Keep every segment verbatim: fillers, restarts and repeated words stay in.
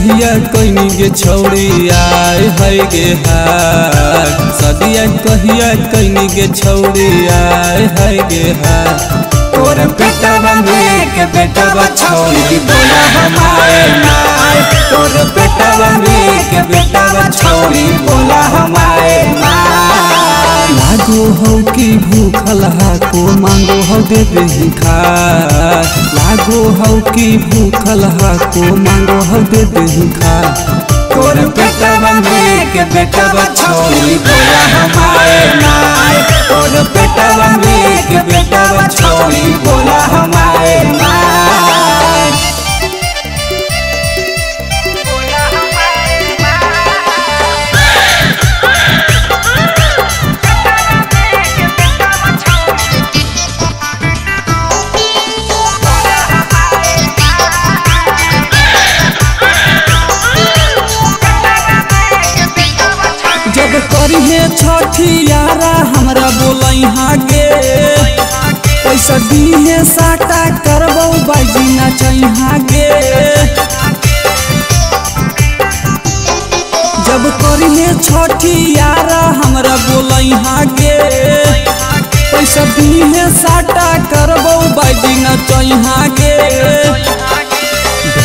कहिया कहीं गे छौड़ी आए है गे हार, सदिया कहिया कहीं गे छौड़ी आए है गे हार। तोर बेटा बंदे के बेटा बछौड़ी बोला हमारे नाय, तोर बेटा बंदे के बेटा बछौड़ी बोला हमारे नाय। लागो हो कि भूखलहा को मांगो हो देबही खाए, लागो हौ की भूखलहा को मांगो हौ दे देही खा। तोर बेटा बंदे के बेटा बछौड़ी बोला हमारे नाय, तोर बेटा बंदे के बेटा बछौड़ी बोला हमारे नाय। करिहे छठियारा हमरा बोलई हा गे, पैसा दिहे साटा करबौ बाजी नचई हा गे। जब करिहे छठियारा हमरा बोलई हा गे, पैसा दिहे साटा करबौ बाजी नचई हा गे।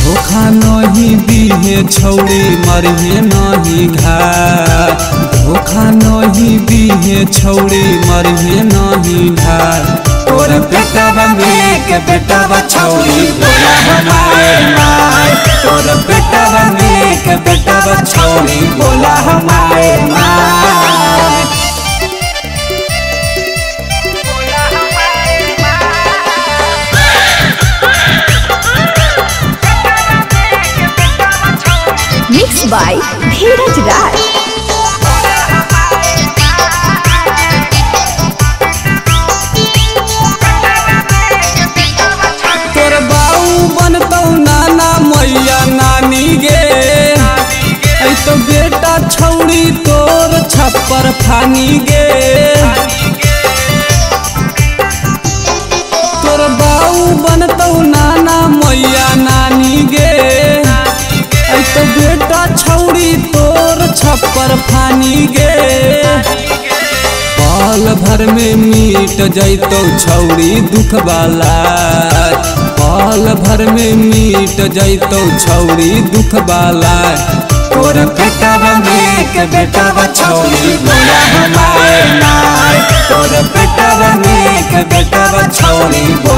धोखा नहीं दिहे छौड़ी मरहे नहीं घाट, धोखा नहीं दिहे छौड़ी मरहे नहीं घाट। तोर बेटा बंदे के बेटा बछौड़ी बोला हमारे नाय, तोर बेटा बंदे के बेटा बछौड़ी बोला हमारे नाय। मिक्स बाय धीरज राज। छौड़ी तोर छप्पर फानी गे, तोर बाऊ बनतौ नाना मैया नानी गे। तो बेटा छौड़ी तोर छप्पर फानी गे, पल भर में मीट जैतौ छौड़ी दुख वाला, पल भर में मीट जैतौ छौड़ी दुख वाला। तोर बेटा बंदे के बेटा बछौड़ी बोला हमारे नाय, तोर बेटा बंदे के बेटा बछौड़ी।